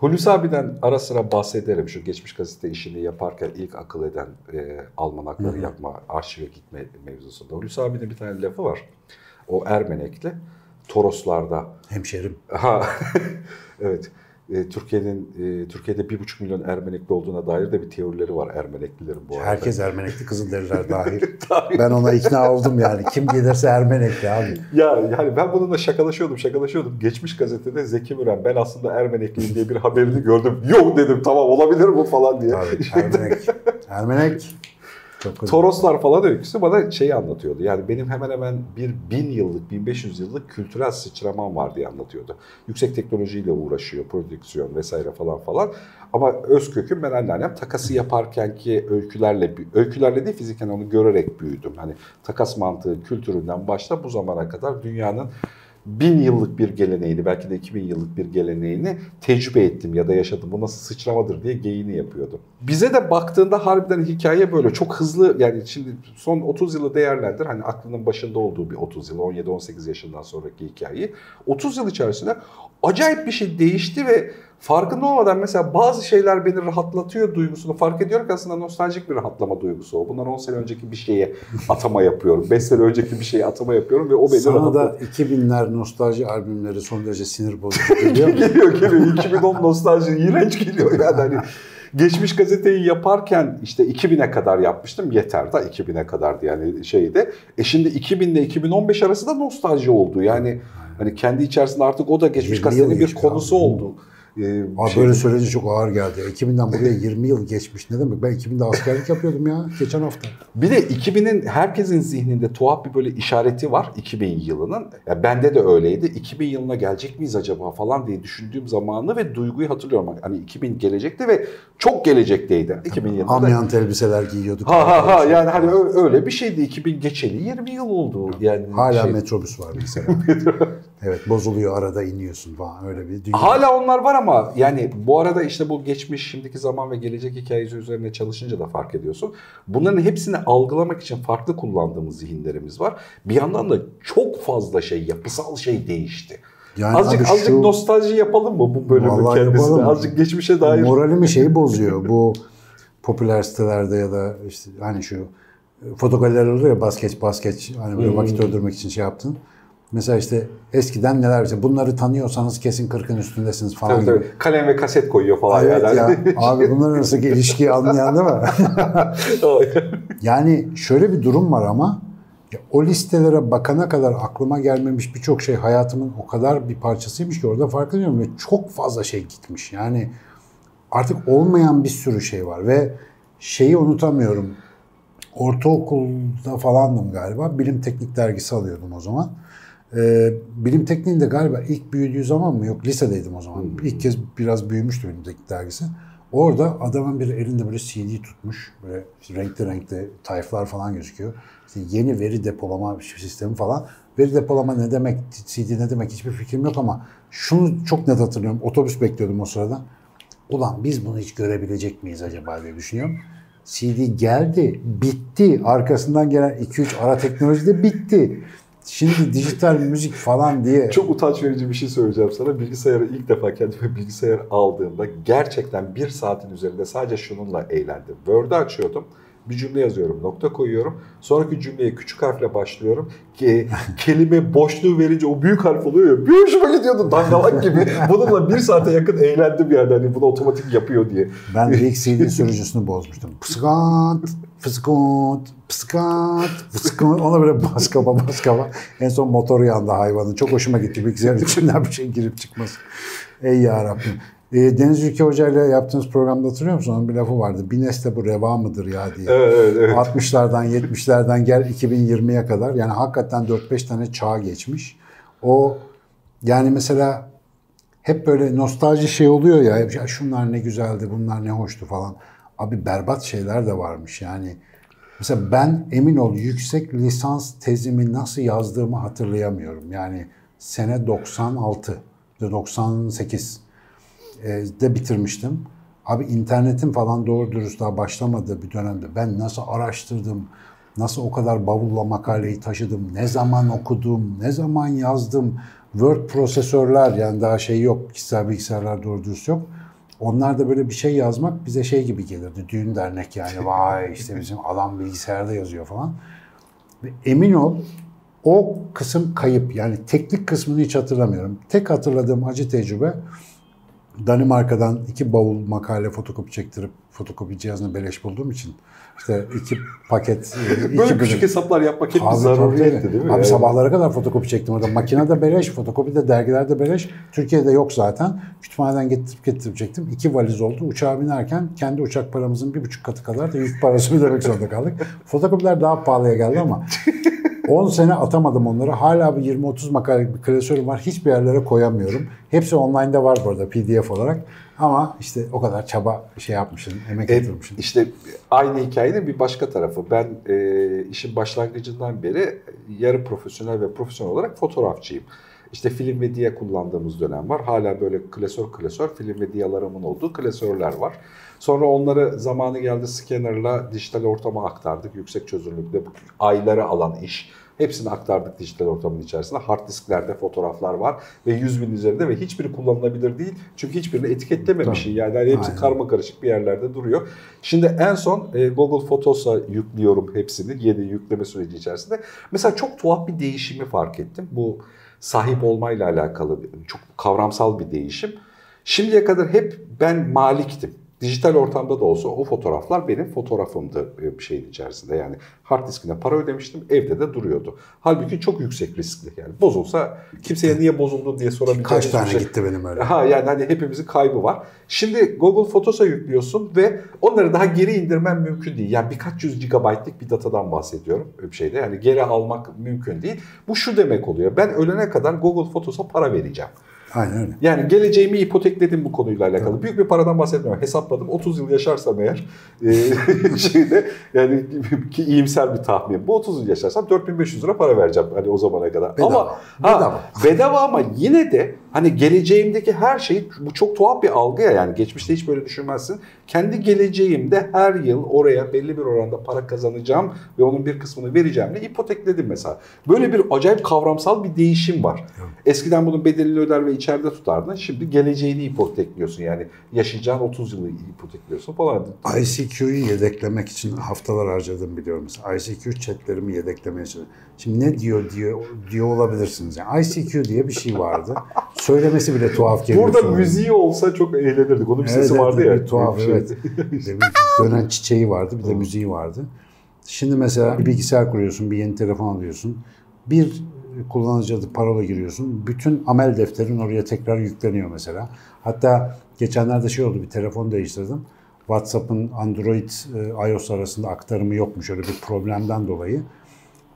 Hulusi abiden ara sıra bahsederim. Şu geçmiş gazete işini yaparken ilk akıl eden almanakları yapma, arşive gitme mevzusunda. Hulusi abinin bir tane lafı var. O Ermenekli. Toroslarda. Hemşerim. Ha, evet. Türkiye'de 1,5 milyon Ermenekli olduğuna dair de bir teorileri var Ermeneklilerin bu arada. Herkes Ermenekli, Kızılderililer dahil. Ben ona ikna oldum yani. Kim gelirse Ermenekli abi. Yani ben bununla şakalaşıyordum. Geçmiş gazetede Zeki Müren, ben aslında Ermenekliyim diye bir haberini gördüm. Yok dedim, tamam olabilir bu falan diye. Tabii, Ermenek. Toroslar falan öyküsü bana şeyi anlatıyordu. Yani benim hemen hemen bir 1000 yıllık, 1500 yıllık kültürel sıçramam var diye anlatıyordu. Yüksek teknolojiyle uğraşıyor, prodüksiyon vesaire falan. Ama öz köküm, ben anneannem takası yaparkenki öykülerle değil fiziken onu görerek büyüdüm. Hani takas mantığı kültüründen başla bu zamana kadar dünyanın 1000 yıllık bir geleneğini, belki de 2000 yıllık bir geleneğini tecrübe ettim ya da yaşadım. Bu nasıl sıçramadır diye geyiğini yapıyordum. Bize de baktığında harbiden hikaye böyle çok hızlı, yani şimdi son 30 yılı değerlendir. Hani aklının başında olduğu bir 30 yıl, 17-18 yaşından sonraki hikayeyi. 30 yıl içerisinde acayip bir şey değişti ve farkında olmadan mesela bazı şeyler beni rahatlatıyor duygusunu fark ediyorum ki aslında nostaljik bir rahatlama duygusu o. Bundan 10 sene önceki bir şeye atama yapıyorum. 5 sene önceki bir şeye atama yapıyorum ve o beni rahatlatıyor. Sana da 2000'ler nostalji albümleri son derece sinir bozucu geliyor mu? geliyor. 2010 nostalji iğrenç geliyor yani. Hani geçmiş gazeteyi yaparken işte 2000'e kadar yapmıştım. Yeter da 2000'e kadardı yani şeyde. Şimdi 2000 ile 2015 arasında nostalji oldu. Yani hani kendi içerisinde artık o da geçmiş gazetenin bir konusu abi oldu. Böyle söyleyince çok ağır geldi. 2000'den buraya 20 yıl geçmiş. Ne demek? Ben 2000'de askerlik yapıyordum ya geçen hafta. Bir de 2000'in herkesin zihninde tuhaf bir böyle işareti var 2000 yılının. Ya bende de öyleydi. 2000 yılına gelecek miyiz acaba falan diye düşündüğüm zamanı ve duyguyu hatırlıyorum. Hani 2000 gelecekti ve çok gelecekteydi. 2000 yılında. Amyant elbiseler giyiyorduk. Ha yani hani öyle bir şeydi. 2000 geçeli 20 yıl oldu. Yani hala metrobüs var mesela. Evet, bozuluyor arada, iniyorsun falan, öyle bir dünya. Hala onlar var ama yani bu arada işte bu geçmiş, şimdiki zaman ve gelecek hikayesi üzerine çalışınca da fark ediyorsun. Bunların hepsini algılamak için farklı kullandığımız zihinlerimiz var. Bir yandan da çok fazla şey, yapısal şey değişti. Yani azıcık nostalji yapalım mı bu bölümün kendisine? Azıcık geçmişe dair. Moralimi bozuyor bu popüler sitelerde ya da işte hani şu fotogaleler oluyor ya, baskeç hani böyle vakit öldürmek için yaptın. Mesela işte eskiden neler, işte bunları tanıyorsanız kesin 40'ın üstündesiniz falan. Tabii. Kalem ve kaset koyuyor falan. Evet ya. Abi bunların nasıl ilişkiyi anlayan değil mi? Yani şöyle bir durum var ama o listelere bakana kadar aklıma gelmemiş birçok şey hayatımın o kadar bir parçasıymış ki orada fark ediyorum ve çok fazla şey gitmiş. Yani artık olmayan bir sürü şey var ve şeyi unutamıyorum. Ortaokulda falandım galiba. Bilim Teknik dergisi alıyordum o zaman. Bilim Tekniği'nde galiba ilk büyüdüğü zaman mı? Yok, lisedeydim o zaman. İlk kez biraz büyümüştü Bilim Teknik dergisi. Orada adamın biri elinde böyle CD tutmuş. Böyle renkli renkli tayflar falan gözüküyor. İşte yeni veri depolama sistemi falan. Veri depolama ne demek, CD ne demek hiçbir fikrim yok ama şunu çok net hatırlıyorum. Otobüs bekliyordum o sırada. Ulan biz bunu hiç görebilecek miyiz acaba diye düşünüyorum. CD geldi, bitti. Arkasından gelen 2-3 ara teknoloji de bitti. Şimdi dijital müzik falan diye. Çok utanç verici bir şey söyleyeceğim sana. Bilgisayarı ilk defa kendime bilgisayar aldığımda gerçekten 1 saatin üzerinde sadece şununla eğlendim. Word'ü açıyordum. Bir cümle yazıyorum, nokta koyuyorum. Sonraki cümleye küçük harfle başlıyorum. Kelime boşluğu verince o büyük harf oluyor ya. Bir hoşuma gidiyordu dangalak gibi. Bununla 1 saate yakın eğlendim yani. Hani bunu otomatik yapıyor diye. Ben de ilk CD sürücüsünü bozmuştum. Pıskant. Ona böyle bas kaba. En son motor yandı hayvanın. Çok hoşuma gitti. Bilgisayarın içinden bir şey girip çıkması. Ey yarabbim. Deniz Ülke Hoca ile yaptığınız programda hatırlıyor musun? Onun bir lafı vardı. Bir nesle bu reva mıdır ya diye. Evet. 60'lardan 70'lerden gel 2020'ye kadar. Yani hakikaten 4-5 tane çağ geçmiş. O yani mesela hep böyle nostalji şey oluyor ya. Ya şunlar ne güzeldi, bunlar ne hoştu falan. Abi berbat şeyler de varmış yani. Mesela ben emin ol yüksek lisans tezimi nasıl yazdığımı hatırlayamıyorum. Yani sene 96, 98. de bitirmiştim. Abi internetin falan doğru dürüst daha başlamadığı bir dönemde ben nasıl araştırdım, nasıl o kadar bavulla makaleyi taşıdım, ne zaman okudum, ne zaman yazdım. Word prosesörler yani daha şey yok, kişisel bilgisayarlar doğru dürüst yok. Onlar da böyle bir şey yazmak bize şey gibi gelirdi. Düğün dernek yani. Vay işte bizim adam bilgisayarda yazıyor falan. Ve emin ol o kısım kayıp. Yani teknik kısmını hiç hatırlamıyorum. Tek hatırladığım acı tecrübe Danimarka'dan 2 bavul makale fotokopi çektirip fotokopi cihazını beleş bulduğum için işte 2 paket... Böyle küçük hesaplar yapmak hep bir zaruriyetti değil mi? Abi yani sabahlara kadar fotokopi çektim orada. Makine de beleş, fotokopi de, dergiler de beleş. Türkiye'de yok zaten. Kütüphaneden getirip çektim. 2 valiz oldu. Uçağa binerken kendi uçak paramızın 1,5 katı kadar da yük parası ödemek zorunda kaldık. Fotokopiler daha pahalıya geldi ama 10 sene atamadım onları. Hala bir 20-30 makale bir klasörüm var. Hiçbir yerlere koyamıyorum. Hepsi online'da var bu arada PDF olarak. Ama işte o kadar çaba şey yapmışsın, emek yatırmışsın. İşte aynı hikayenin bir başka tarafı. Ben işin başlangıcından beri yarı profesyonel ve profesyonel olarak fotoğrafçıyım. İşte film ve diye kullandığımız dönem var. Hala böyle klasör film ve diyalarımın olduğu klasörler var. Sonra onları zamanı geldi scanner'la dijital ortama aktardık. Yüksek çözünürlükte ayları alan iş. Hepsini aktardık dijital ortamın içerisinde. Hard disklerde fotoğraflar var ve 100.000 üzerinde ve hiçbiri kullanılabilir değil. Çünkü hiçbirini etiketlememişsin. Yani hepsi karmakarışık bir yerlerde duruyor. Şimdi en son Google Photos'a yüklüyorum hepsini. Yeni yükleme süreci içerisinde. Mesela çok tuhaf bir değişimi fark ettim. Bu sahip olmayla alakalı çok kavramsal bir değişim. Şimdiye kadar hep ben maliktim. Dijital ortamda da olsa o fotoğraflar benim fotoğrafımdı bir şeyin içerisinde. Yani hard diskine para ödemiştim, evde de duruyordu. Halbuki çok yüksek riskli. Yani bozulsa kimseye niye bozuldu diye sorabileceğiniz kaç tane şey gitti benim öyle. Ha yani hani hepimizin kaybı var. Şimdi Google Photos'a yüklüyorsun ve onları daha geri indirmen mümkün değil. Yani birkaç yüz gigabaytlık bir datadan bahsediyorum bir şeyde. Yani geri almak mümkün değil. Bu şu demek oluyor. Ben ölene kadar Google Photos'a para vereceğim. Aynen öyle. Yani geleceğimi ipotekledim bu konuyla alakalı. Evet. Büyük bir paradan bahsetmiyorum. Hesapladım. 30 yıl yaşarsam eğer yani ki iyimser bir tahmin. Bu 30 yıl yaşarsam 4.500 lira para vereceğim hani o zamana kadar. Bedava. Ama bedava ama yine de hani geleceğimdeki her şey bu çok tuhaf bir algı ya yani geçmişte hiç böyle düşünmezsin. Kendi geleceğimde her yıl oraya belli bir oranda para kazanacağım ve onun bir kısmını vereceğim diye ipotekledim mesela. Böyle bir acayip kavramsal bir değişim var. Evet. Eskiden bunun bedelini öder ve içeride tutardın. Şimdi geleceğini ipotekliyorsun yani yaşayacağın 30 yılı ipotekliyorsun falan. ICQ'yu yedeklemek için haftalar harcadım biliyorum mesela. ICQ chatlerimi yedeklemeye çalıştım. Şimdi ne diyor olabilirsiniz. Yani ICQ diye bir şey vardı. Söylemesi bile tuhaf geliyor. Burada sonra müziği olsa çok eğlenirdik. Onun bir sesi vardı ya. Tuhaf evet. Dönen çiçeği vardı bir de müziği vardı. Şimdi mesela bir bilgisayar kuruyorsun, bir yeni telefon alıyorsun. Bir kullanıcı adı parola giriyorsun. Bütün amel defterin oraya tekrar yükleniyor mesela. Hatta geçenlerde şey oldu bir telefon değiştirdim. WhatsApp'ın Android iOS arasında aktarımı yokmuş öyle bir problemden dolayı.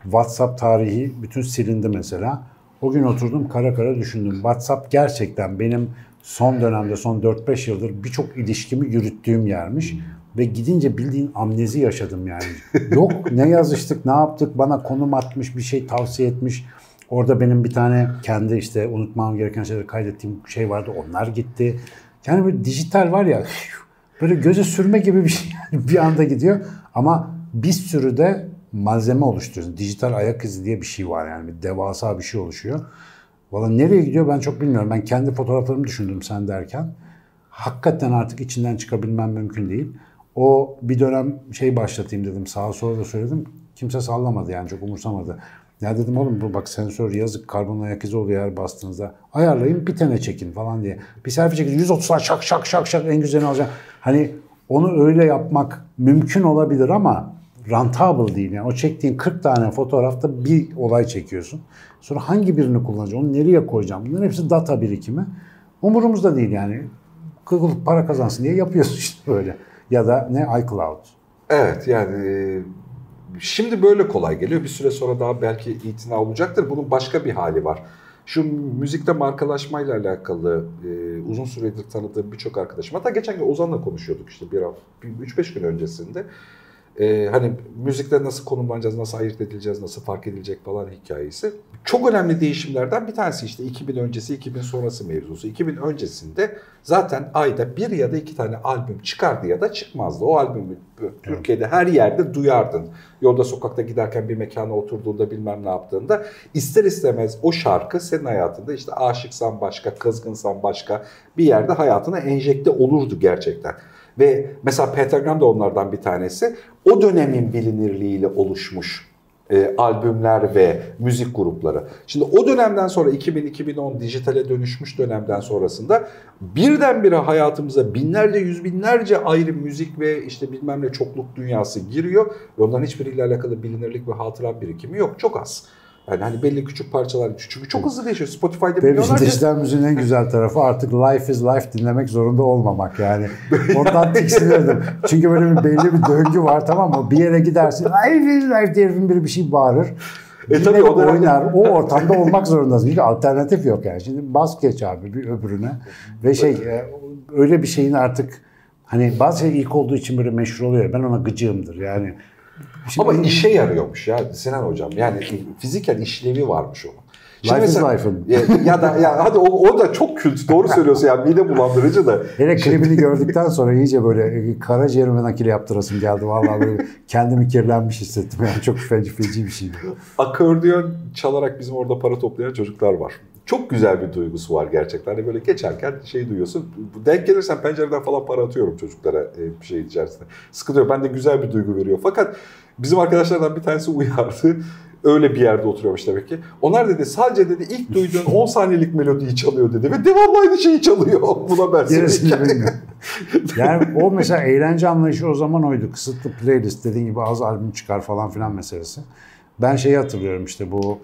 WhatsApp tarihi bütün silindi mesela. O gün oturdum kara kara düşündüm. WhatsApp gerçekten benim son dönemde son 4-5 yıldır birçok ilişkimi yürüttüğüm yermiş. Ve gidince bildiğin amnezi yaşadım yani. Yok ne yazıştık ne yaptık bana konum atmış bir şey tavsiye etmiş. Orada benim bir tane kendi işte unutmam gereken şeyleri kaydettiğim şey vardı onlar gitti. Yani böyle dijital var ya böyle göze sürme gibi bir şey bir anda gidiyor. Ama bir sürü de malzeme oluşturuyorsun. Dijital ayak izi diye bir şey var yani bir devasa bir şey oluşuyor. Valla nereye gidiyor ben çok bilmiyorum. Ben kendi fotoğraflarımı düşündüm sen derken. Hakikaten artık içinden çıkabilmem mümkün değil. O bir dönem şey başlatayım dedim sağa sola da söyledim. Kimse sallamadı yani çok umursamadı. Ya dedim oğlum bu bak sensör yazık karbon ayak izi oluyor her bastığınızda. Ayarlayın bir tane çekin falan diye. Bir selfie çekin 130'a şak şak en güzelini alacağım. Hani onu öyle yapmak mümkün olabilir ama rentable değil yani o çektiğin 40 tane fotoğrafta bir olay çekiyorsun. Sonra hangi birini kullanacağım onu nereye koyacağım bunların hepsi data birikimi. Umurumuzda değil yani Google para kazansın diye yapıyorsun işte böyle. Ya da ne iCloud. Evet yani şimdi böyle kolay geliyor. Bir süre sonra daha belki itina olacaktır. Bunun başka bir hali var. Şu müzikte markalaşmayla alakalı uzun süredir tanıdığım birçok arkadaşım. Hatta geçen gün Ozan'la konuşuyorduk işte 3-5 gün öncesinde. Hani müzikte nasıl konumlanacağız, nasıl ayırt edileceğiz, nasıl fark edilecek falan hikayesi. Çok önemli değişimlerden bir tanesi işte 2000 öncesi, 2000 sonrası mevzusu. 2000 öncesinde zaten ayda bir ya da iki tane albüm çıkardı ya da çıkmazdı. O albümü Türkiye'de her yerde duyardın. Yolda, sokakta giderken, bir mekana oturduğunda, bilmem ne yaptığında ister istemez o şarkı senin hayatında, işte aşıksan başka, kızgınsan başka bir yerde hayatına enjekte olurdu gerçekten. Ve mesela Pentagram da onlardan bir tanesi. O dönemin bilinirliğiyle oluşmuş albümler ve müzik grupları. Şimdi o dönemden sonra 2000-2010 dijitale dönüşmüş dönemden sonrasında birdenbire hayatımıza binlerce, yüz binlerce ayrı müzik ve işte bilmem ne çokluk dünyası giriyor. Ve onların hiçbiriyle alakalı bilinirlik ve hatıra birikimi yok. Çok az. Yani hani belli küçük parçalar, çünkü çok hızlı değişiyor. Spotify'da milyonlarca... Dijital müziğin en güzel tarafı artık Life is Life dinlemek zorunda olmamak yani. Ondan tiksinirdim. Çünkü böyle bir belli bir döngü var, tamam mı? Bir yere gidersin, Life is Life diye biri bir şey bağırır. Tabii o oynar. O ortamda olmak zorundasın. Çünkü alternatif yok yani. Şimdi bas geç abi bir öbürüne. Ve öyle bir şeyin artık hani bazı şey ilk olduğu için böyle meşhur oluyor. Ben ona gıcığımdır yani. Şimdi ama işe yarıyormuş ya Sinan hocam. Yani fiziken işlevi varmış onun. Şimdi life mesela, is life'ın. Ya hadi o da çok kült. Doğru söylüyorsun yani, mide bulandırıcı da. Hele klibini gördükten sonra iyice böyle karaciğerime nakil yaptırasım geldi. Vallahi böyle kendimi kirlenmiş hissettim. Yani çok feci bir şeydi. Akordeon çalarak bizim orada para toplayan çocuklar var. Çok güzel bir duygusu var gerçekten. Hani böyle geçerken şey duyuyorsun. Denk gelirsen pencereden falan para atıyorum çocuklara bir şey içerisinde. Sıkıntı yok. Ben de güzel bir duygu veriyor. Fakat bizim arkadaşlardan bir tanesi uyardı. Öyle bir yerde oturuyormuş demek ki. Onlar dedi sadece dedi ilk duyduğun 10 saniyelik melodiyi çalıyor dedi. Ve devamlı aynı şeyi çalıyor. Buna benziyor. Yani o mesela eğlence anlayışı o zaman oydu. Kısıtlı playlist, dediğin gibi az albüm çıkar falan filan meselesi. Ben şeyi hatırlıyorum işte bu.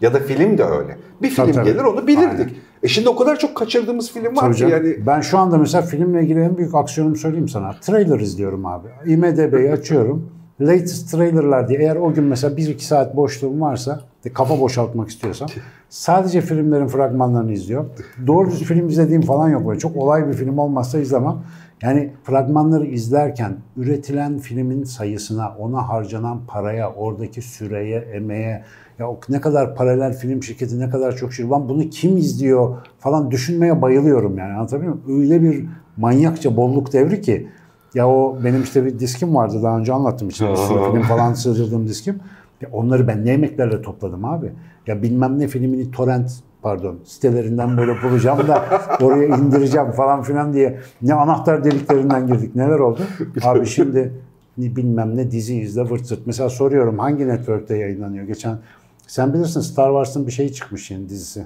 Ya da film de öyle. Bir film tabii. Gelir onu bilirdik. Aynen. Şimdi o kadar çok kaçırdığımız film var ki yani. Ben şu anda mesela filmle ilgili en büyük aksiyonumu söyleyeyim sana. Trailer izliyorum abi. IMDb'yi açıyorum. Latest trailer'lar diye. Eğer o gün mesela 1-2 saat boşluğum varsa, kafa boşaltmak istiyorsam sadece filmlerin fragmanlarını izliyorum. Doğru düz film izlediğim falan yok. Böyle çok olay bir film olmazsa izlemem. Yani fragmanları izlerken üretilen filmin sayısına, ona harcanan paraya, oradaki süreye, emeğe, ya ne kadar paralel film şirketi, ne kadar çok şey, lan bunu kim izliyor falan düşünmeye bayılıyorum yani, anlatabiliyor muyum? Öyle bir manyakça bolluk devri ki. Ya o benim işte bir diskim vardı, daha önce anlattım işte. Film falan sığdırdığım diskim. Ya onları ben ne yemeklerle topladım abi. Ya bilmem ne filmini torrent, pardon, sitelerinden böyle bulacağım da oraya indireceğim falan filan diye. Ne anahtar deliklerinden girdik, neler oldu. Abi şimdi bilmem ne dizi izle vırt zırt. Mesela soruyorum hangi network'te yayınlanıyor geçen. Sen bilirsin, Star Wars'ın bir şeyi çıkmış yani, dizisi.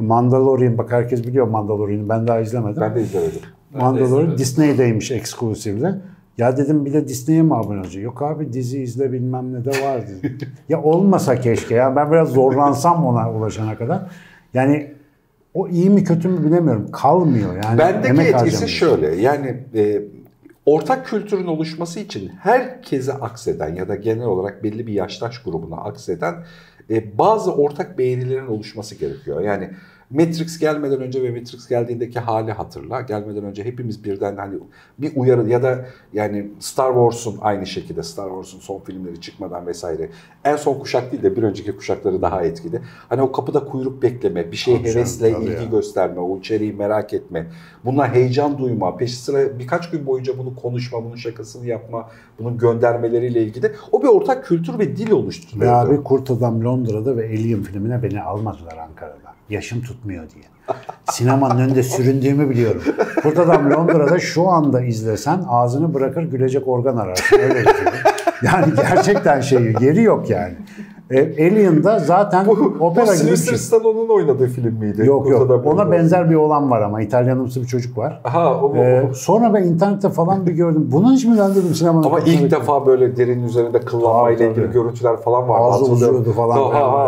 Mandalorian. Bak herkes biliyor Mandalorian'ı. Ben daha izlemedim. Ben de izlemedim. Mandalorian Disney'deymiş eksklusifle. Ya dedim bir de Disney'e mi abone olacak? Yok abi, dizi izle bilmem ne de vardı. Ya olmasa keşke ya. Ben biraz zorlansam ona ulaşana kadar. Yani o iyi mi kötü mü bilemiyorum. Kalmıyor yani. Bendeki etkisi şöyle. Yani ortak kültürün oluşması için herkese akseden ya da genel olarak belli bir yaştaş grubuna akseden bazı ortak beğenilerin oluşması gerekiyor. Yani Matrix gelmeden önce ve Matrix geldiğindeki hali hatırla. Gelmeden önce hepimiz birden hani bir uyarı ya da yani Star Wars'un aynı şekilde, Star Wars'un son filmleri çıkmadan vesaire. En son kuşak değil de bir önceki kuşakları daha etkili. Hani o kapıda kuyruk bekleme, bir şeye hevesle ilgi gösterme, o içeriği merak etme, buna heyecan duyma, peşi sıra birkaç gün boyunca bunu konuşma, bunun şakasını yapma, bunun göndermeleriyle ilgili. O bir ortak kültür ve dil oluşturuyor. Ya bir Kurt Adam Londra'da ve Alien filmine beni almadılar Ankara'da. Yaşım tutmuyor diye. Sinemanın önünde süründüğümü biliyorum. Kurt Adam Londra'da şu anda izlesen ağzını bırakır gülecek organ ararsın. Öyle bir şey. Yani gerçekten şeyi yeri yok yani. Alien'da zaten opera gibi bir şey. Bu Sylvester oynadığı film miydi? Yok. Ona benzer bir olan var ama. İtalyanımsı bir çocuk var. Aha, sonra ben internette falan bir gördüm. Bunun hiç mi ben dedim sinemanın... Ama ilk defa böyle derinin üzerinde kıllanmayla ilgili görüntüler falan vardı. Ağzı uzuyordu falan.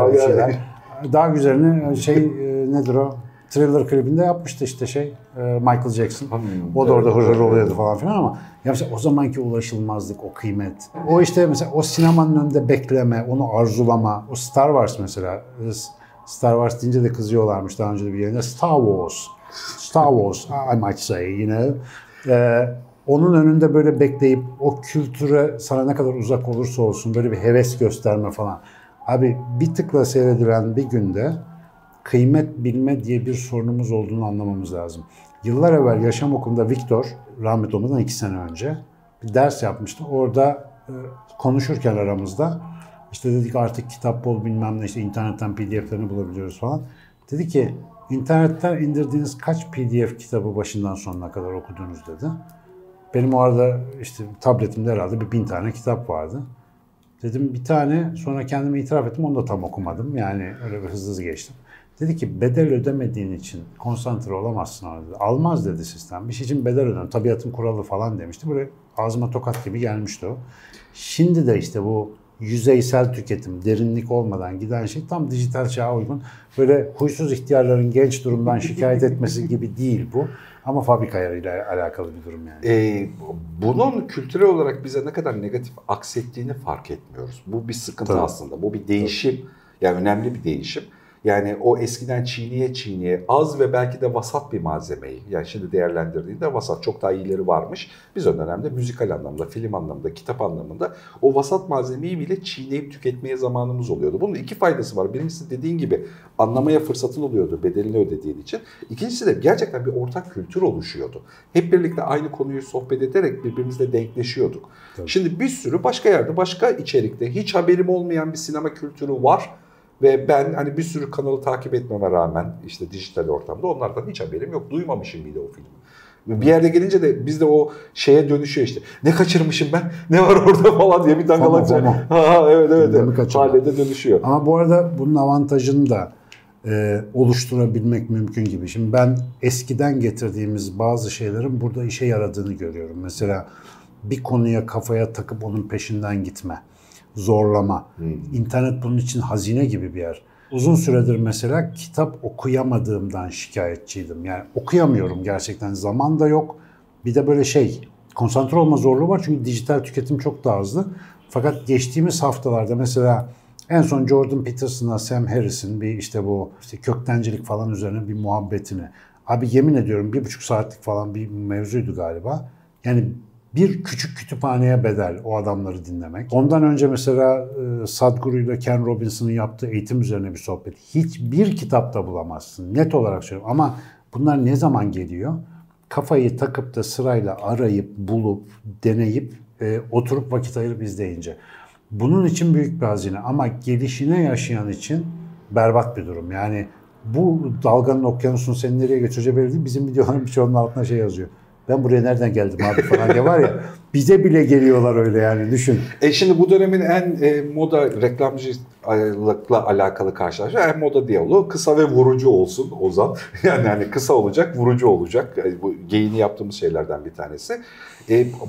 Böyle şeyler. Daha güzelini nedir o? Thriller klibinde yapmıştı işte Michael Jackson. O da orada hırır oluyordu falan filan ama ya mesela o zamanki ulaşılmazlık, o kıymet. O işte mesela o sinemanın önünde bekleme, onu arzulama. O Star Wars mesela. Star Wars deyince de kızıyorlarmış daha önce de bir yerine. Star Wars. I might say, you know. Onun önünde böyle bekleyip o kültüre sana ne kadar uzak olursa olsun böyle bir heves gösterme falan. Abi bir tıkla seyredilen bir günde kıymet bilme diye bir sorunumuz olduğunu anlamamız lazım. Yıllar evvel yaşam okulunda Victor, rahmetli olmadan 2 sene önce bir ders yapmıştı. Orada konuşurken aramızda işte dedik artık kitap bol bilmem ne işte internetten PDF'lerini bulabiliyoruz falan. Dedi ki internetten indirdiğiniz kaç PDF kitabı başından sonuna kadar okudunuz dedi. Benim o arada işte tabletimde herhalde bir 1000 tane kitap vardı. Dedim bir tane, sonra kendime itiraf ettim, onu da tam okumadım. Yani öyle bir hızlı geçtim. Dedi ki bedel ödemediğin için konsantre olamazsın ona dedi. Almaz dedi sistem. Bir şey için bedel ödem. Tabiatın kuralı falan demişti. Böyle ağzıma tokat gibi gelmişti o. Şimdi de işte bu yüzeysel tüketim, derinlik olmadan giden şey tam dijital çağa uygun. Böyle huysuz ihtiyarların genç durumdan şikayet etmesi gibi değil bu. Ama fabrikayla alakalı bir durum yani. Bunun kültürel olarak bize ne kadar negatif aksettiğini fark etmiyoruz. Bu bir sıkıntı tabii. Aslında. Bu bir değişim. Tabii. Yani önemli bir değişim. Yani o eskiden çiğniye çiğniye az ve belki de vasat bir malzemeyi, yani şimdi değerlendirdiğinde vasat, çok daha iyileri varmış. Biz o dönemde müzikal anlamda, film anlamında, kitap anlamında o vasat malzemeyi bile çiğneyip tüketmeye zamanımız oluyordu. Bunun 2 faydası var. Birincisi dediğin gibi anlamaya fırsatın oluyordu bedelini ödediğin için. İkincisi de gerçekten bir ortak kültür oluşuyordu. Hep birlikte aynı konuyu sohbet ederek birbirimizle denkleşiyorduk. Tabii. Şimdi bir sürü başka yerde, başka içerikte hiç haberim olmayan bir sinema kültürü var. Ve ben hani bir sürü kanalı takip etmeme rağmen işte dijital ortamda onlardan hiç haberim yok. Duymamışım bile o filmi. Bir yerde gelince de bizde o şeye dönüşüyor işte. Ne kaçırmışım ben? Ne var orada falan diye bir dangalakça. Evet. Halede dönüşüyor. Ama bu arada bunun avantajını da oluşturabilmek mümkün gibi. Şimdi ben eskiden getirdiğimiz bazı şeylerin burada işe yaradığını görüyorum. Mesela bir konuya kafaya takıp onun peşinden gitme. Zorlama. İnternet bunun için hazine gibi bir yer. Uzun süredir mesela kitap okuyamadığımdan şikayetçiydim. Yani okuyamıyorum gerçekten. Zaman da yok. Bir de böyle şey, konsantre olma zorluğu var. Çünkü dijital tüketim çok daha hızlı. Fakat geçtiğimiz haftalarda mesela en son Jordan Peterson'la Sam Harris'in bir işte köktencilik falan üzerine bir muhabbetini. Abi yemin ediyorum 1,5 saatlik falan bir mevzuydu galiba. Yani bir küçük kütüphaneye bedel o adamları dinlemek. Ondan önce mesela Sadhguru ile Ken Robinson'ın yaptığı eğitim üzerine bir sohbet. Hiçbir kitapta bulamazsın. Net olarak söylüyorum. Ama bunlar ne zaman geliyor? Kafayı takıp da sırayla arayıp, bulup, deneyip, oturup vakit ayırıp izleyince. Bunun için büyük bir hazine ama gelişine yaşayan için berbat bir durum. Yani bu dalganın, okyanusun seni nereye götüreceği belli değil. Bizim videoların birçoğunun altına şey yazıyor. Ben buraya nereden geldim abi falan diye var ya, bize bile geliyorlar öyle yani, düşün. Şimdi bu dönemin en moda reklamcılıkla alakalı karşılaşma, en moda diyaloğu kısa ve vurucu olsun Ozan. Yani hani kısa olacak, vurucu olacak. Bu geyini yaptığımız şeylerden bir tanesi.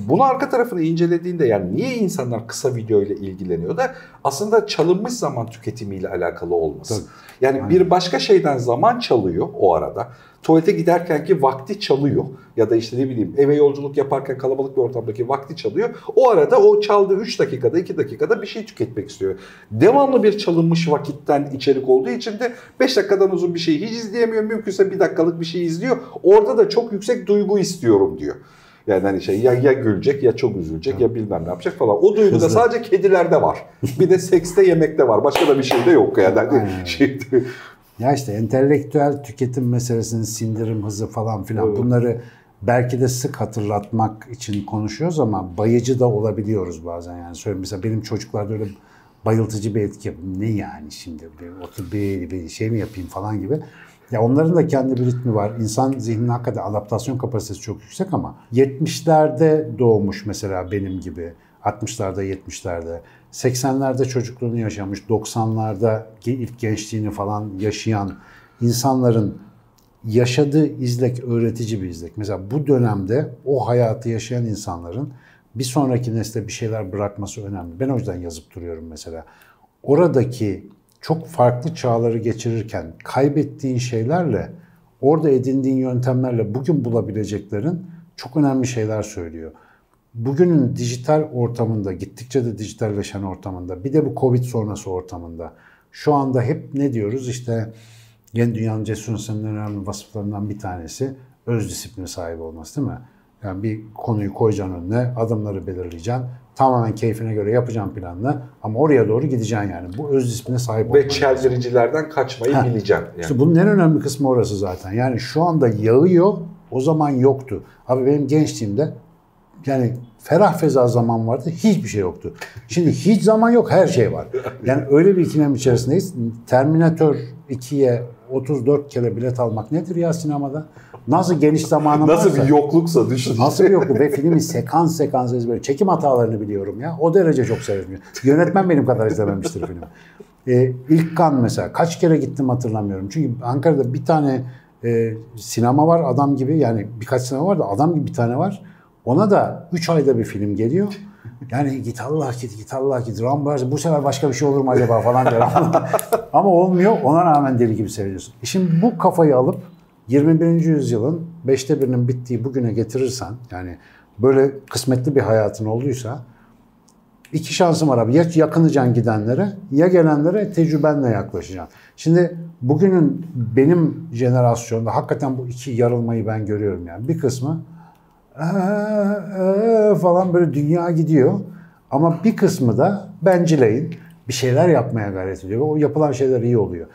Bunu arka tarafını incelediğinde, yani niye insanlar kısa video ile ilgileniyor da aslında çalınmış zaman tüketimiyle alakalı olması. Tabii. Yani aynen. Bir başka şeyden zaman çalıyor o arada. Tuvalete giderkenki vakti çalıyor ya da işte ne bileyim eve yolculuk yaparken kalabalık bir ortamdaki vakti çalıyor. O arada o çaldığı 3 dakikada 2 dakikada bir şey tüketmek istiyor. Devamlı bir çalınmış vakitten içerik olduğu için de 5 dakikadan uzun bir şeyi hiç izleyemiyor. Mümkünse 1 dakikalık bir şey izliyor. Orada da çok yüksek duygu istiyorum diyor. Yani hani şey ya gülecek ya çok üzülecek ya bilmem ne yapacak falan. O duygu da sadece kedilerde var. Bir de sekste, yemekte var. Başka da bir şey de yok yani. Ya işte entelektüel tüketim meselesinin sindirim hızı falan filan, evet. Bunları belki de sık hatırlatmak için konuşuyoruz ama bayıcı da olabiliyoruz bazen yani. Söyleyeyim mesela benim çocuklarda öyle bayıltıcı bir etki yapayım. Ne yani şimdi otur bir şey mi yapayım falan gibi. Ya onların da kendi bir ritmi var. İnsan zihninin hakikaten adaptasyon kapasitesi çok yüksek ama 70'lerde doğmuş mesela benim gibi. 60'larda, 70'lerde, 80'lerde çocukluğunu yaşamış, 90'larda ilk gençliğini falan yaşayan insanların yaşadığı izlek öğretici bir izlek. Mesela bu dönemde o hayatı yaşayan insanların bir sonraki nesle bir şeyler bırakması önemli. Ben o yüzden yazıp duruyorum mesela. Oradaki çok farklı çağları geçirirken kaybettiğin şeylerle, orada edindiğin yöntemlerle bugün bulabileceklerin çok önemli şeyler söylüyor. Bugünün dijital ortamında, gittikçe de dijitalleşen ortamında, bir de bu Covid sonrası ortamında şu anda hep ne diyoruz? İşte yeni dünyanın cesur insanların önemli vasıflarından bir tanesi öz disiplin sahibi olması, değil mi? Yani bir konuyu koyacaksın önüne, adımları belirleyeceksin. Tamamen keyfine göre yapacaksın planını ama oraya doğru gideceksin yani. Bu öz disipline sahip olman. Ve çeldiricilerden kaçmayı bileceksin. Yani. İşte bunun en önemli kısmı orası zaten. Yani şu anda yağıyor, o zaman yoktu. Abi benim gençliğimde yani ferah feza zaman vardı, hiçbir şey yoktu. Şimdi hiç zaman yok, her şey var. Yani öyle bir ikilem içerisindeyiz. Terminator 2'ye 34 kere bilet almak nedir ya sinemada? Nasıl geniş zamanım varsa. Nasıl bir yokluksa düşün. Nasıl bir yokluk ve filmi sekans sekans ezberi. Çekim hatalarını biliyorum ya. O derece çok sevmiyorum. Yönetmen benim kadar izlememiştir filmi. İlk kan mesela. Kaç kere gittim hatırlamıyorum. Çünkü Ankara'da bir tane sinema var adam gibi. Yani birkaç sinema var da adam gibi bir tane var. Ona da 3 ayda bir film geliyor. Yani git Allah git, git Allah git. Rambo, bu sefer başka bir şey olur mu acaba falan diyor. Ama olmuyor. Ona rağmen deli gibi seviyorsun. Şimdi bu kafayı alıp 21. yüzyılın 5'te 1'inin bittiği bugüne getirirsen, yani böyle kısmetli bir hayatın olduysa, iki şansın var abi. Ya yakınacaksın gidenlere, ya gelenlere tecrübenle yaklaşacaksın. Şimdi bugünün benim jenerasyonda hakikaten bu iki yarılmayı ben görüyorum yani. Bir kısmı falan böyle dünya gidiyor ama bir kısmı da bencileyin bir şeyler yapmaya gayret ediyor. O yapılan şeyler iyi oluyor.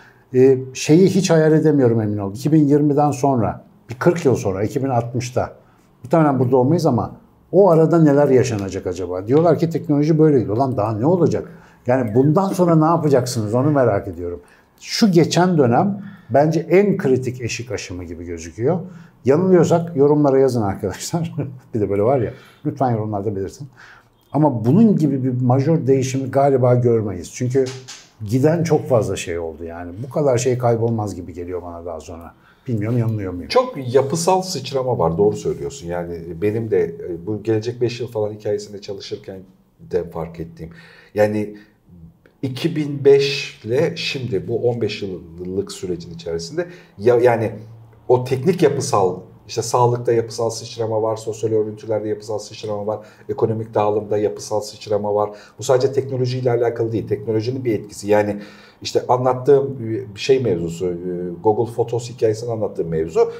Şeyi hiç hayal edemiyorum emin ol. 2020'den sonra, bir 40 yıl sonra, 2060'ta muhtemelen burada olmayız ama o arada neler yaşanacak acaba? Diyorlar ki teknoloji böyle gidiyor. Lan daha ne olacak? Yani bundan sonra ne yapacaksınız onu merak ediyorum. Şu geçen dönem bence en kritik eşik aşımı gibi gözüküyor. Yanılıyorsak yorumlara yazın arkadaşlar. Bir de böyle var ya, lütfen yorumlarda belirtin. Ama bunun gibi bir majör değişimi galiba görmeyiz. Çünkü giden çok fazla şey oldu yani. Bu kadar şey kaybolmaz gibi geliyor bana daha sonra. Bilmiyorum yanılıyor muyum? Çok yapısal sıçrama var, doğru söylüyorsun. Yani benim de bu gelecek 5 yıl falan hikayesinde çalışırken de fark ettiğim. Yani 2005 ile şimdi bu 15 yıllık sürecin içerisinde yani o teknik yapısal, işte sağlıkta yapısal sıçrama var, sosyal örüntülerde yapısal sıçrama var, ekonomik dağılımda yapısal sıçrama var. Bu sadece teknolojiyle alakalı değil, teknolojinin bir etkisi. Yani işte anlattığım şey mevzusu, Google Photos hikayesini anlattığım mevzu,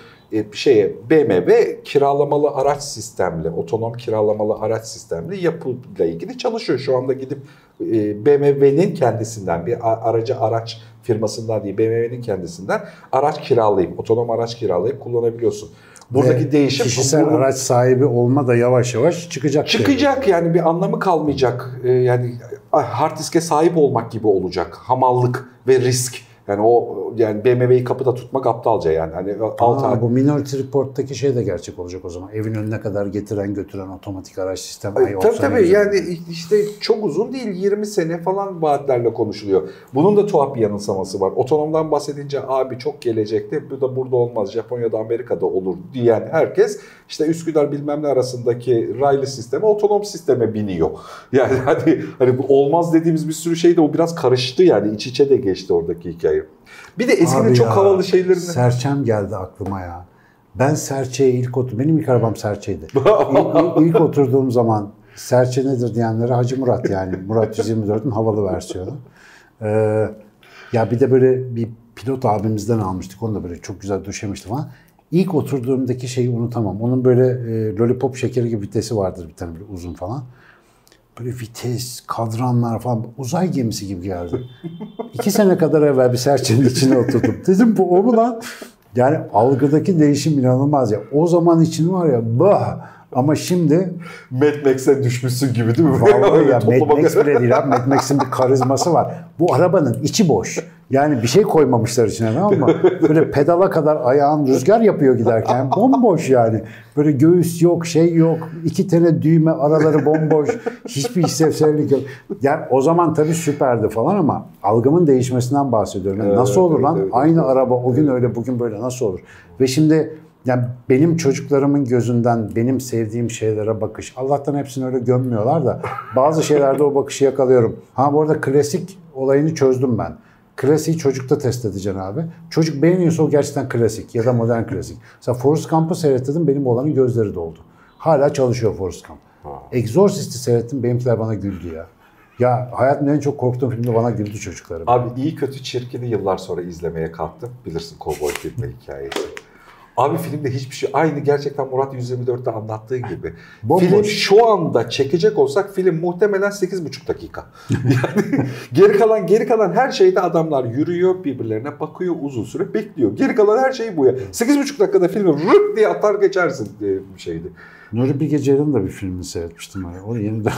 BMW kiralamalı araç sistemli, otonom kiralamalı araç sistemli yapıyla ilgili çalışıyor. Şu anda gidip BMW'nin kendisinden, bir araç firmasından değil, BMW'nin kendisinden araç kiralayıp, otonom araç kiralayıp kullanabiliyorsun. Buradaki değişim... Kişisel araç sahibi olma da yavaş yavaş çıkacak. Çıkacak diye. Yani bir anlamı kalmayacak. Yani hard diske sahip olmak gibi olacak. Hamallık ve risk. Yani o yani BMW'yi kapıda tutmak aptalca yani. Hani bu Minority Report'taki şey de gerçek olacak o zaman. Evin önüne kadar getiren götüren otomatik araç sistemi. Tabii yani işte çok uzun değil, 20 sene falan vaatlerle konuşuluyor. Bunun da tuhaf bir yanılsaması var. Otonomdan bahsedince abi çok gelecekte, bu da burada olmaz, Japonya'da Amerika'da olur diyen herkes işte Üsküdar bilmem ne arasındaki raylı sisteme, otonom sisteme biniyor. Yani hani bu olmaz dediğimiz bir sürü şey de o biraz karıştı yani, iç içe de geçti oradaki hikaye. Bir de eskiden çok havalı şeylerini... Serçem geldi aklıma ya. Ben Serçe'ye ilk oturdum. Benim ilk arabam Serçe'ydi. İlk oturduğum zaman Serçe nedir diyenlere Hacı Murat yani. Murat 124'ün havalı versiyonu. Ya bir de böyle bir pilot abimizden almıştık. Onu da böyle çok güzel döşemişti falan. İlk oturduğumdaki şeyi unutamam. Onun böyle lollipop şekeri gibi vitesi vardır bir tane, böyle uzun falan. Böyle vites, kadranlar falan, uzay gemisi gibi geldi. 2 sene kadar evvel bir Serçe'nin içine oturdum. Dedim bu o mu lan? Yani algıdaki değişim inanılmaz ya. O zaman için var ya bah. Ama şimdi... Mad Max'e düşmüşsün gibi değil mi? Vallahi ya Mad Max bile değil abi. Mad Max'in bir karizması var. Bu arabanın içi boş. Yani bir şey koymamışlar içine ama böyle pedala kadar ayağın rüzgar yapıyor giderken. Bomboş yani. Böyle göğüs yok, şey yok. 2 tane düğme, araları bomboş. Hiçbir hissevsellik yok. Yani o zaman tabii süperdi falan ama algımın değişmesinden bahsediyorum. Yani nasıl olur lan? Aynı araba o gün öyle, bugün böyle nasıl olur? Ve şimdi... Yani benim çocuklarımın gözünden benim sevdiğim şeylere bakış. Allah'tan hepsini öyle gömmüyorlar da bazı şeylerde o bakışı yakalıyorum. Ha bu arada klasik olayını çözdüm ben. Klasiği çocukta test edeceksin abi. Çocuk beğeniyorsa o gerçekten klasik ya da modern klasik. Mesela Forrest Gump'ı seyrettim, benim oğlanın gözleri doldu. Hala çalışıyor Forrest Gump. Exorcist'i seyrettim, benimkiler bana güldü ya. Ya hayatımda en çok korktuğum filmde bana güldü çocuklarım. Abi iyi kötü çirkini yıllar sonra izlemeye kalktım. Bilirsin kovboy filmi hikayesi. Abi filmde hiçbir şey, aynı gerçekten Murat 124'te anlattığı gibi. Bomboş. Film şu anda çekecek olsak film muhtemelen 8,5 dakika. Yani geri kalan her şeyde adamlar yürüyor, birbirlerine bakıyor, uzun süre bekliyor. Geri kalan her şey bu ya. 8,5 dakikada filmi rık diye atar geçersin diye bir şeydi. Nuri Bilge Ceylan'ın da bir filmini seyretmiştim. O yeniden...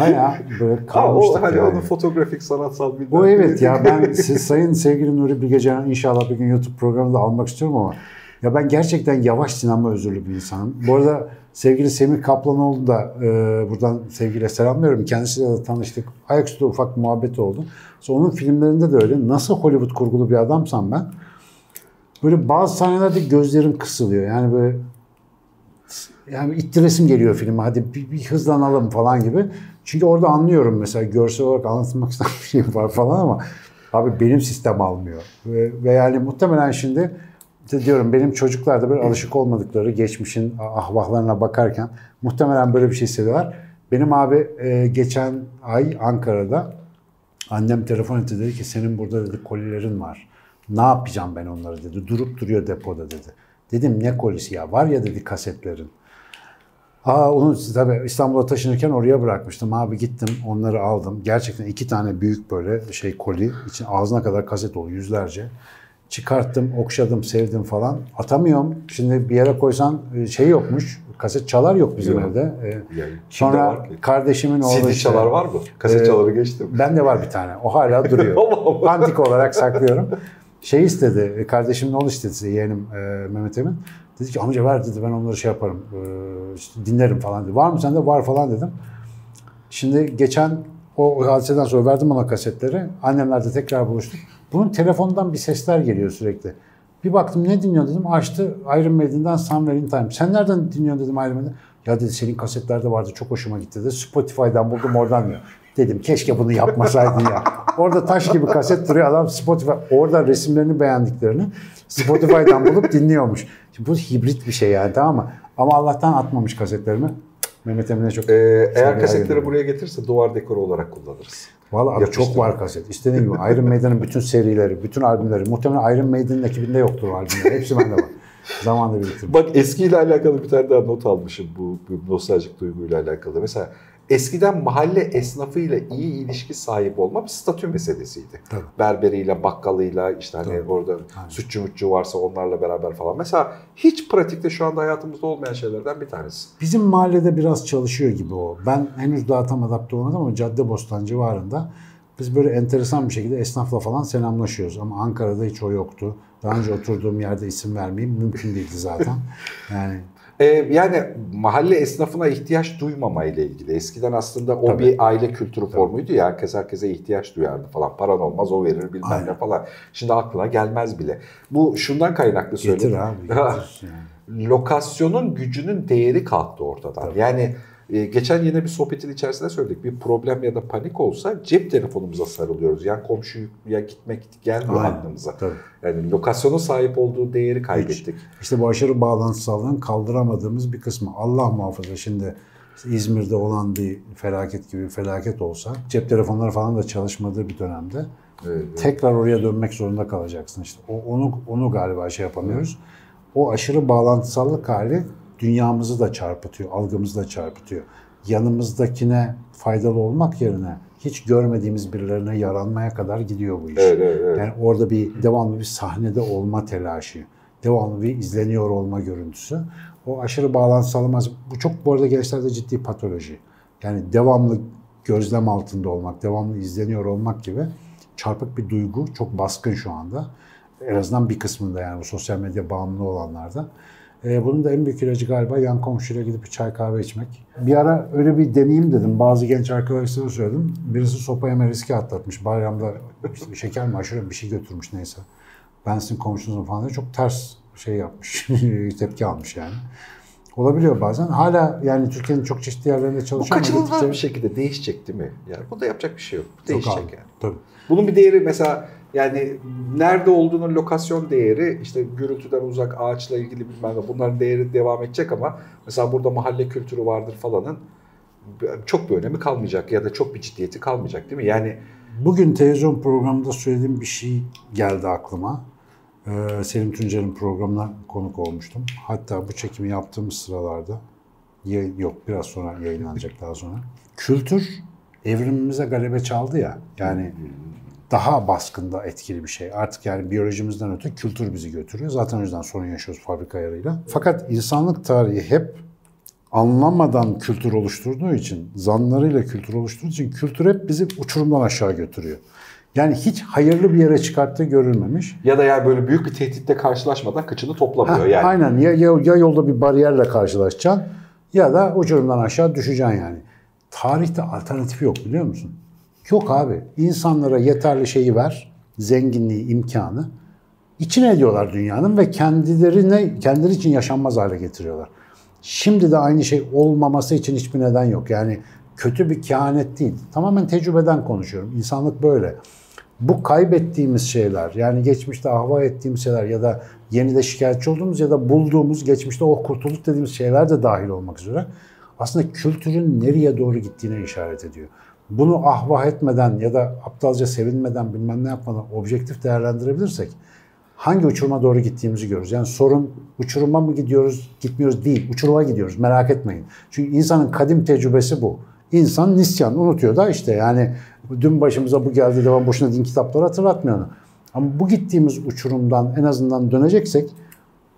Bayağı böyle kalmıştık. Hani onun fotoğrafik, sanatsal bilgiler. O evet ya, ben sayın sevgili Nuri Bilge Ceylan, inşallah bir gün YouTube programında almak istiyorum ama ya ben gerçekten yavaş sinema özürlü bir insanım. Bu arada sevgili Semih Kaplanoğlu da buradan sevgiyle selamlıyorum. Kendisiyle de tanıştık. Ayaküstü ufak muhabbet oldu. Sonra onun filmlerinde de öyle. Nasıl Hollywood kurgulu bir adamsam ben. Böyle bazı sahnelerde gözlerim kısılıyor. Yani böyle ittiresim geliyor filme. Hadi bir hızlanalım falan gibi. Çünkü orada anlıyorum mesela, görsel olarak anlatmak istediğim bir şey var falan ama abi benim sistem almıyor. Ve yani muhtemelen şimdi diyorum, benim çocuklar da böyle alışık olmadıkları geçmişin ahvahlarına bakarken muhtemelen böyle bir şey hissediyorlar. Benim abi geçen ay Ankara'da annem telefon etti, dedi ki senin burada dedi kolilerin var. Ne yapacağım ben onları dedi. Durup duruyor depoda dedi. Dedim ne kolisi ya, var ya dedi kasetlerin. Onu tabii İstanbul'a taşınırken oraya bırakmıştım. Abi gittim onları aldım. Gerçekten 2 tane büyük böyle şey koli. İçin ağzına kadar kaset oldu, yüzlerce. Çıkarttım, okşadım, sevdim falan. Atamıyorum. Şimdi bir yere koysan şey yokmuş. Kaset çalar yok bizim evde. Yani sonra kardeşimin oğlu... CD çalar var mı? Kaset çaları geçtim. Ben de var bir tane. O hala duruyor. Antik olarak saklıyorum. Şey istedi, kardeşimin oğlu istedi, yeğenim Mehmet Emin. Dedi ki amca ver dedi, ben onları şey yaparım, işte dinlerim falan dedi. Var mı sende? Var falan dedim. Şimdi geçen o hadiseden sonra verdim ona kasetleri. Annemler de tekrar buluştuk. Bunun telefondan bir sesler geliyor sürekli. Bir baktım ne dinliyor dedim. Açtı Iron Maiden'den Somewhere in Time. Sen nereden dinliyorsun dedim Iron Maiden'den. Ya dedi senin kasetlerde vardı, çok hoşuma gitti dedi. Spotify'dan buldum, oradan diyor. Dedim keşke bunu yapmasaydın ya. Orada taş gibi kaset duruyor, adam Spotify, orada resimlerini beğendiklerini Spotify'dan bulup dinliyormuş. Şimdi bu hibrit bir şey yani, tamam mı? Ama Allah'tan atmamış kasetlerimi. Mehmet Emin'e çok... eğer kasetleri buraya getirirse duvar dekoru olarak kullanırız. Vallahi çok var kaset. İstediğim gibi Iron Maiden'in bütün serileri, bütün albümleri. Muhtemelen Iron Maiden'in ekibinde yoktur albümleri. Hepsi bende var. Zamanla biriktirmiş. Bak eskiyle alakalı bir tane daha not almışım bu nostaljik duyguyla alakalı. Mesela eskiden mahalle esnafıyla iyi ilişki sahibi olma bir statü meselesiydi. Tabii. Berberiyle, bakkalıyla, işte hani orada sütçü mütçü varsa onlarla beraber falan. Mesela hiç pratikte şu anda hayatımızda olmayan şeylerden bir tanesi. Bizim mahallede biraz çalışıyor gibi o. Ben henüz daha tam adapte olmadım ama Caddebostan civarında biz böyle enteresan bir şekilde esnafla falan selamlaşıyoruz. Ama Ankara'da hiç o yoktu. Daha önce oturduğum yerde isim vermeyeyim mümkün değildi zaten. Yani... yani mahalle esnafına ihtiyaç duymama ile ilgili. Eskiden aslında o bir aile kültürü formuydu ya. Herkese ihtiyaç duyardı falan. Paran olmaz o verir bilmem ne falan. Şimdi aklına gelmez bile. Bu şundan kaynaklı söylüyorum. Getir abi. Yani. Lokasyonun gücünün değeri kalktı ortadan. Tabii. Yani geçen yine bir sohbetin içerisinde söyledik. Bir problem ya da panik olsa cep telefonumuza sarılıyoruz. Yani komşuya gitmek gelmiyor aklımıza. Yani lokasyona sahip olduğu değeri kaybettik. İşte bu aşırı bağlantısallığın kaldıramadığımız bir kısmı. Allah muhafaza şimdi İzmir'de olan bir felaket gibi felaket olsa, cep telefonları falan da çalışmadığı bir dönemde tekrar oraya dönmek zorunda kalacaksın. İşte onu galiba şey yapamıyoruz. O aşırı bağlantısallık hali dünyamızı da çarpıtıyor, algımızı da çarpıtıyor. Yanımızdakine faydalı olmak yerine hiç görmediğimiz birilerine yaranmaya kadar gidiyor bu iş. Evet. Yani orada bir devamlı bir sahnede olma telaşı, devamlı bir izleniyor olma görüntüsü. O aşırı bağlantısalmaz. Bu çok bu arada gençlerde ciddi patoloji. Yani devamlı gözlem altında olmak, devamlı izleniyor olmak gibi çarpık bir duygu çok baskın şu anda. En azından bir kısmında yani bu sosyal medya bağımlı olanlarda. Bunun da en büyük ilacı galiba yan komşuyla gidip bir çay kahve içmek. Bir ara öyle bir deneyim dedim. Bazı genç arkadaşlara söyledim. Birisi sopa yeme riski atlatmış. Bayramda işte şeker mi aşure bir şey götürmüş neyse. Ben sizin komşunuzum falan diye çok ters şey yapmış. Tepki almış yani. Olabiliyor bazen. Hala yani Türkiye'nin çok çeşitli yerlerinde çalışan... Bu kaçınılmaz bir şekilde değişecek değil mi? Yani bu da yapacak bir şey yok. Değişecek yok yani. Tabii. Bunun bir değeri mesela... Yani nerede olduğunun lokasyon değeri, işte gürültüden uzak, ağaçla ilgili bilmem ne, bunların değeri devam edecek ama mesela burada mahalle kültürü vardır falanın çok bir önemi kalmayacak ya da çok bir ciddiyeti kalmayacak değil mi? Yani bugün televizyon programında söylediğim bir şey geldi aklıma. Selim Tuncer'in programına konuk olmuştum. Hatta bu çekimi yaptığımız sıralarda, biraz sonra yayınlanacak daha sonra. Kültür evrimimize galebe çaldı ya, yani daha baskında etkili bir şey. Artık yani biyolojimizden öte kültür bizi götürüyor. Zaten o yüzden sorun yaşıyoruz fabrika ayarıyla. Fakat insanlık tarihi hep anlamadan kültür oluşturduğu için, zanlarıyla kültür oluşturduğu için kültür hep bizi uçurumdan aşağı götürüyor. Yani hiç hayırlı bir yere çıkarttığı görülmemiş. Ya da yani böyle büyük bir tehditle karşılaşmadan kaçını toplamıyor yani. Aynen, ya yolda bir bariyerle karşılaşacaksın ya da uçurumdan aşağı düşeceksin yani. Tarihte alternatifi yok, biliyor musun? Yok abi. İnsanlara yeterli şeyi ver, zenginliği, imkanı. İçine ediyorlar dünyanın ve kendileri için yaşanmaz hale getiriyorlar. Şimdi de aynı şey olmaması için hiçbir neden yok. Yani kötü bir kehanet değil. Tamamen tecrübeden konuşuyorum. İnsanlık böyle. Bu kaybettiğimiz şeyler, yani geçmişte ahva ettiğimiz şeyler ya da yeni de şikayetçi olduğumuz ya da bulduğumuz, geçmişte oh kurtulduk dediğimiz şeyler de dahil olmak üzere aslında kültürün nereye doğru gittiğine işaret ediyor. Bunu ahva etmeden ya da aptalca sevinmeden, bilmem ne yapmadan objektif değerlendirebilirsek hangi uçuruma doğru gittiğimizi görürüz. Yani sorun uçuruma mı gidiyoruz, gitmiyoruz değil. Uçuruma gidiyoruz, merak etmeyin. Çünkü insanın kadim tecrübesi bu. İnsan nisyan unutuyor da işte, yani dün başımıza bu geldi, devam boşuna din kitapları hatırlatmıyor onu. Ama bu gittiğimiz uçurumdan en azından döneceksek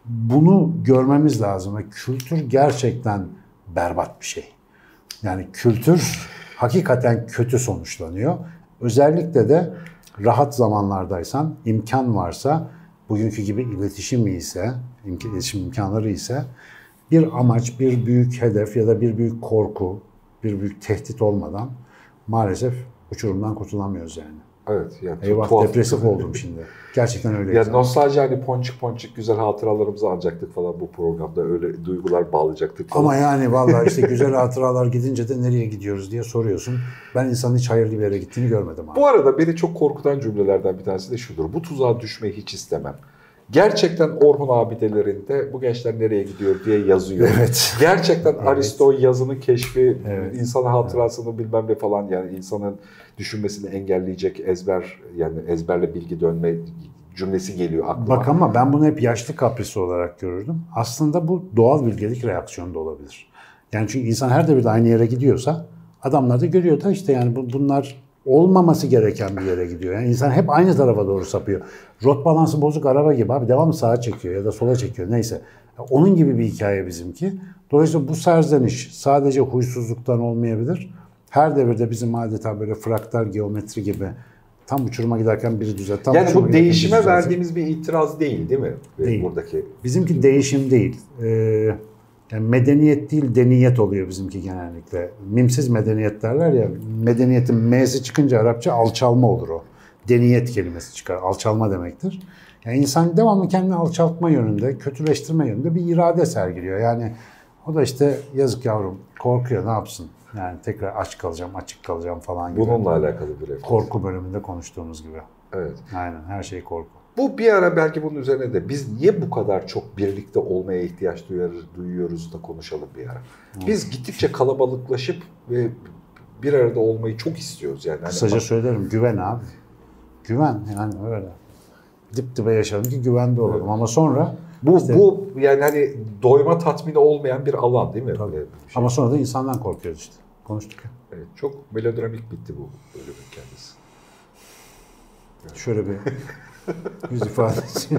bunu görmemiz lazım. Ve kültür gerçekten berbat bir şey. Yani kültür hakikaten kötü sonuçlanıyor. Özellikle de rahat zamanlardaysan, imkan varsa, bugünkü gibi iletişim ise, iletişim imkanları ise bir amaç, bir büyük hedef ya da bir büyük korku, bir büyük tehdit olmadan maalesef uçurumdan kurtulamıyoruz yani. Evet. Yani eyvah, depresif oldum şimdi. Gerçekten öyle. Ya nostalji, hani ponçik ponçik güzel hatıralarımızı alacaktık falan bu programda, öyle duygular bağlayacaktık falan. Ama yani vallahi işte güzel hatıralar gidince de nereye gidiyoruz diye soruyorsun. Ben insanın hiç hayırlı bir yere gittiğini görmedim abi. Bu arada beni çok korkutan cümlelerden bir tanesi de şudur: bu tuzağa düşmeyi hiç istemem. Gerçekten Orhun abidelerinde bu gençler nereye gidiyor diye yazıyor. Evet. Gerçekten evet. Aristo yazının keşfi, evet, insanın hatırasını, evet, bilmem ne falan, yani insanın düşünmesini engelleyecek ezber, yani ezberle bilgi dönme cümlesi geliyor aklıma. Bak ama ben bunu hep yaşlı kaprisi olarak görürdüm. Aslında bu doğal bilgelik reaksiyonu da olabilir. Yani çünkü insan her devirde aynı yere gidiyorsa adamlar da görüyor da işte, yani bunlar olmaması gereken bir yere gidiyor. Yani insan hep aynı tarafa doğru sapıyor. Rot balansı bozuk araba gibi abi, devamlı sağa çekiyor ya da sola çekiyor, neyse. Onun gibi bir hikaye bizimki. Dolayısıyla bu serzeniş sadece huysuzluktan olmayabilir. Her devirde bizim adeta böyle fraktal geometri gibi tam uçuruma giderken biri düzelt. Tam yani bu değişime verdiğimiz bir itiraz değil mi? Değil. Buradaki bizimki değişim değil. Yani medeniyet değil, deniyet oluyor bizimki genellikle. Mimsiz medeniyet derler ya, medeniyetin M'si çıkınca Arapça alçalma olur o. Deniyet kelimesi çıkar, alçalma demektir. Yani insan devamlı kendini alçaltma yönünde, kötüleştirme yönünde bir irade sergiliyor. Yani o da işte yazık yavrum, korkuyor, ne yapsın? Yani tekrar aç kalacağım, açık kalacağım falan gibi. Bununla alakalı bir korku bölümünde konuştuğumuz gibi. Evet. Aynen, her şey korku. Bu bir ara belki bunun üzerine de biz niye bu kadar çok birlikte olmaya ihtiyaç duyuyoruz da konuşalım bir ara. Biz gittikçe kalabalıklaşıp ve bir arada olmayı çok istiyoruz yani. Kısaca söylerim, güven abi. Güven yani, öyle. Dip dibe yaşadım ki güvende olalım, evet, ama sonra bu yani hani doyma tatmini olmayan bir alan değil mi? Tabii. Şey. Ama sonra da insandan korkuyoruz işte. Konuştuk ya. Evet, çok melodramik bitti bu bölümün kendisi. Yani. Şöyle bir yüz ifadesi.